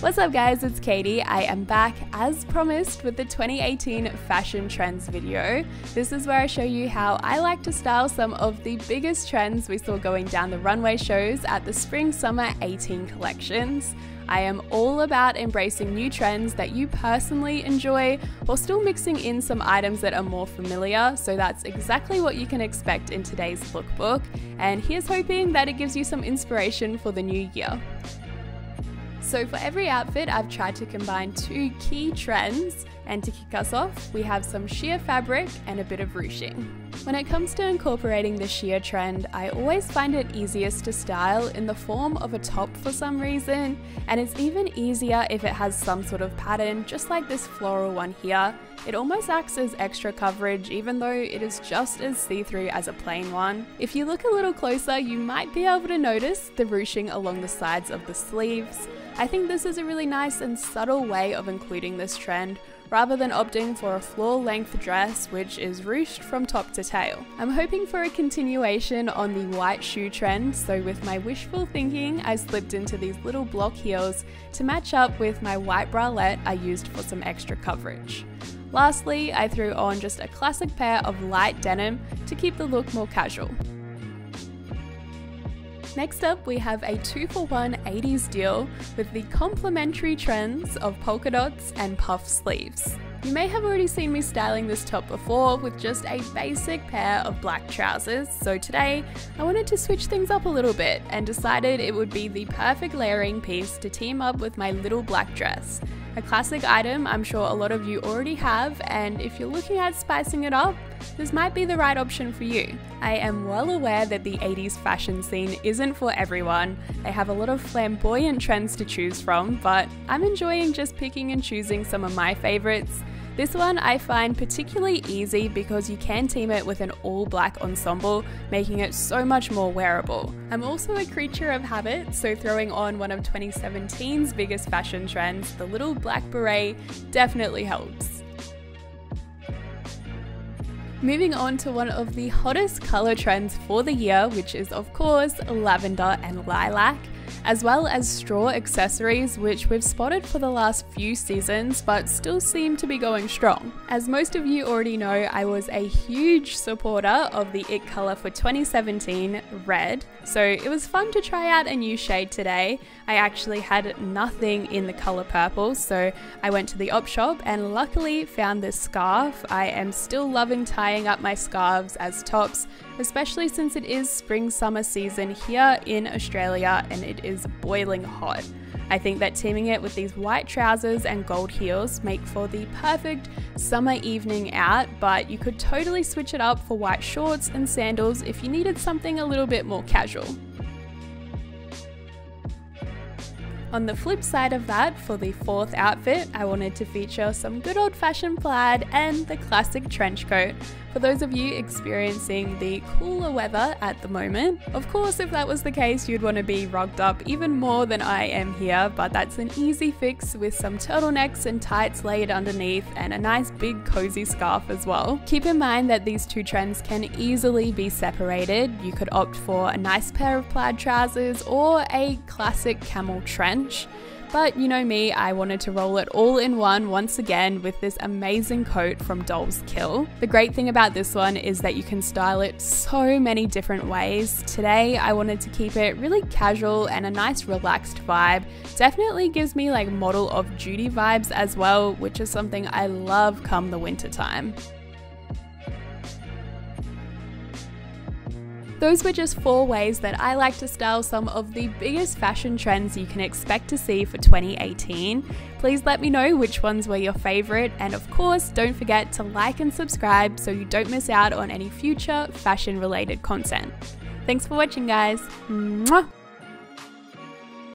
What's up guys, it's Katie. I am back as promised with the 2018 fashion trends video. This is where I show you how I like to style some of the biggest trends we saw going down the runway shows at the spring summer 18 collections. I am all about embracing new trends that you personally enjoy while still mixing in some items that are more familiar, so that's exactly what you can expect in today's lookbook, and here's hoping that it gives you some inspiration for the new year. So for every outfit, I've tried to combine two key trends, and to kick us off, we have some sheer fabric and a bit of ruching. When it comes to incorporating the sheer trend, I always find it easiest to style in the form of a top for some reason, and it's even easier if it has some sort of pattern, just like this floral one here. It almost acts as extra coverage, even though it is just as see-through as a plain one. If you look a little closer, you might be able to notice the ruching along the sides of the sleeves. I think this is a really nice and subtle way of including this trend, rather than opting for a floor-length dress which is ruched from top to tail. I'm hoping for a continuation on the white shoe trend, so with my wishful thinking I slipped into these little block heels to match up with my white bralette I used for some extra coverage. Lastly, I threw on just a classic pair of light denim to keep the look more casual. Next up, we have a 2-for-1 80s deal with the complementary trends of polka dots and puff sleeves. You may have already seen me styling this top before with just a basic pair of black trousers, so today I wanted to switch things up a little bit and decided it would be the perfect layering piece to team up with my little black dress. A classic item I'm sure a lot of you already have, and if you're looking at spicing it up, this might be the right option for you. I am well aware that the 80s fashion scene isn't for everyone. They have a lot of flamboyant trends to choose from, but I'm enjoying just picking and choosing some of my favorites. This one I find particularly easy because you can team it with an all-black ensemble, making it so much more wearable. I'm also a creature of habit, so throwing on one of 2017's biggest fashion trends, the little black beret, definitely helps. Moving on to one of the hottest color trends for the year, which is of course lavender and lilac, as well as straw accessories, which we've spotted for the last few seasons but still seem to be going strong. As most of you already know, I was a huge supporter of the it color for 2017, red, so it was fun to try out a new shade today. I actually had nothing in the color purple, so I went to the op shop and luckily found this scarf. I am still loving tying up my scarves as tops, especially since it is spring summer season here in Australia and it is boiling hot. I think that teaming it with these white trousers and gold heels make for the perfect summer evening out, but you could totally switch it up for white shorts and sandals if you needed something a little bit more casual. On the flip side of that, for the fourth outfit, I wanted to feature some good old-fashioned plaid and the classic trench coat for those of you experiencing the cooler weather at the moment. Of course, if that was the case, you'd want to be rugged up even more than I am here, but that's an easy fix with some turtlenecks and tights layered underneath and a nice big cozy scarf as well. Keep in mind that these two trends can easily be separated. You could opt for a nice pair of plaid trousers or a classic camel trench. But you know me, I wanted to roll it all in one once again with this amazing coat from Dolls Kill. The great thing about this one is that you can style it so many different ways. Today I wanted to keep it really casual and a nice relaxed vibe. Definitely gives me like model of duty vibes as well, which is something I love come the winter time. Those were just four ways that I like to style some of the biggest fashion trends you can expect to see for 2018. Please let me know which ones were your favorite, and of course don't forget to like and subscribe so you don't miss out on any future fashion related content. Thanks for watching guys! Mwah!